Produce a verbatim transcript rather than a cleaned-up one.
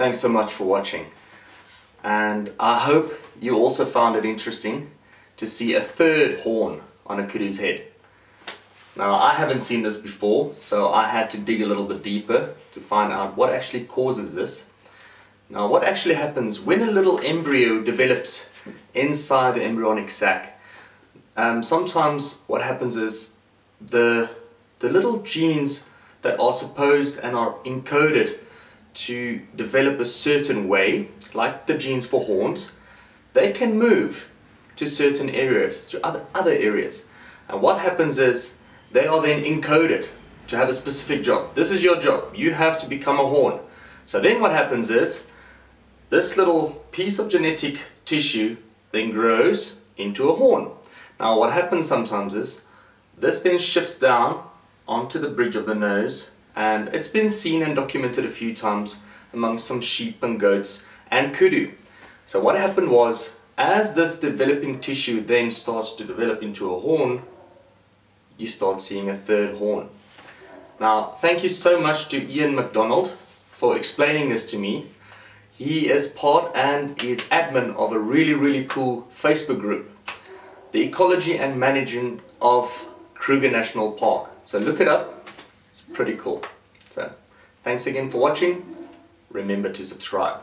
Thanks so much for watching, and I hope you also found it interesting to see a third horn on a kudu's head. Now, I haven't seen this before, so I had to dig a little bit deeper to find out what actually causes this. Now, what actually happens when a little embryo develops inside the embryonic sac, um, sometimes what happens is the, the little genes that are supposed and are encoded to develop a certain way, like the genes for horns, they can move to certain areas, to other, other areas. And what happens is they are then encoded to have a specific job. This is your job. You have to become a horn. So then what happens is this little piece of genetic tissue then grows into a horn. Now what happens sometimes is this then shifts down onto the bridge of the nose, and it's been seen and documented a few times among some sheep and goats and kudu. So what happened was, as this developing tissue then starts to develop into a horn, you start seeing a third horn. Now, thank you so much to Ian McDonald for explaining this to me. He is part and is admin of a really, really cool Facebook group, The Ecology and Managing of Kruger National Park. So look it up. Pretty cool. So, thanks again for watching. Remember to subscribe.